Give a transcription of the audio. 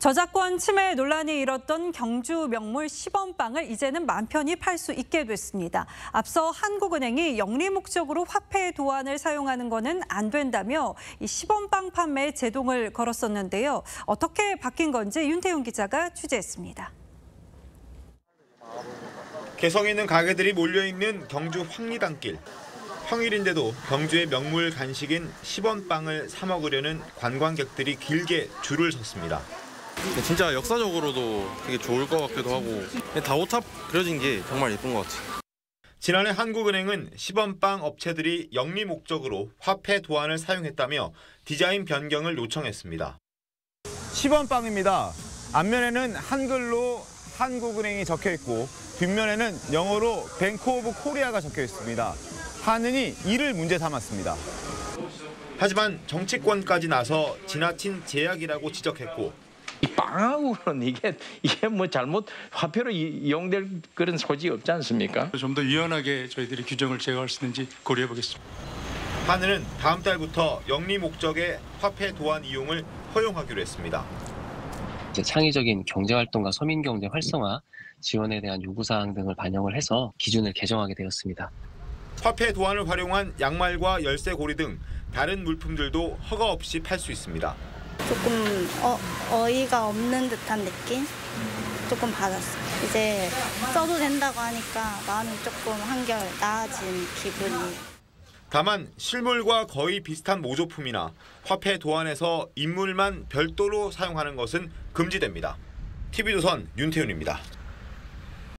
저작권 침해 논란이 일었던 경주 명물 시범빵을 이제는 맘 편히 팔 수 있게 됐습니다. 앞서 한국은행이 영리 목적으로 화폐 도안을 사용하는 것은 안 된다며 이 시범빵 판매에 제동을 걸었었는데요. 어떻게 바뀐 건지 윤태윤 기자가 취재했습니다. 개성 있는 가게들이 몰려있는 경주 황리단길. 평일인데도 경주의 명물 간식인 시범빵을 사 먹으려는 관광객들이 길게 줄을 섰습니다. 진짜 역사적으로도 되게 좋을 것 같기도 하고 다오탑 그려진 게 정말 예쁜 것 같아요. 지난해 한국은행은 시범빵 업체들이 영리 목적으로 화폐 도안을 사용했다며 디자인 변경을 요청했습니다. 시범빵입니다. 앞면에는 한글로 한국은행이 적혀있고 뒷면에는 영어로 뱅크 오브 코리아가 적혀있습니다. 한은이 이를 문제 삼았습니다. 하지만 정치권까지 나서 지나친 제약이라고 지적했고 빵하고는 이게 뭐 잘못 화폐로 이용될 그런 소지 없지 않습니까? 좀 더 유연하게 저희들이 규정을 제거할 수 있는지 고려해 보겠습니다. 한은은 다음 달부터 영리 목적의 화폐 도안 이용을 허용하기로 했습니다. 이제 창의적인 경제 활동과 서민 경제 활성화 지원에 대한 요구 사항 등을 반영을 해서 기준을 개정하게 되었습니다. 화폐 도안을 활용한 양말과 열쇠고리 등 다른 물품들도 허가 없이 팔 수 있습니다. 조금 어이가 없는 듯한 느낌? 조금 받았어요. 이제 써도 된다고 하니까 마음이 조금 한결 나아진 기분이. 다만 실물과 거의 비슷한 모조품이나 화폐 도안에서 인물만 별도로 사용하는 것은 금지됩니다. TV조선 윤태윤입니다.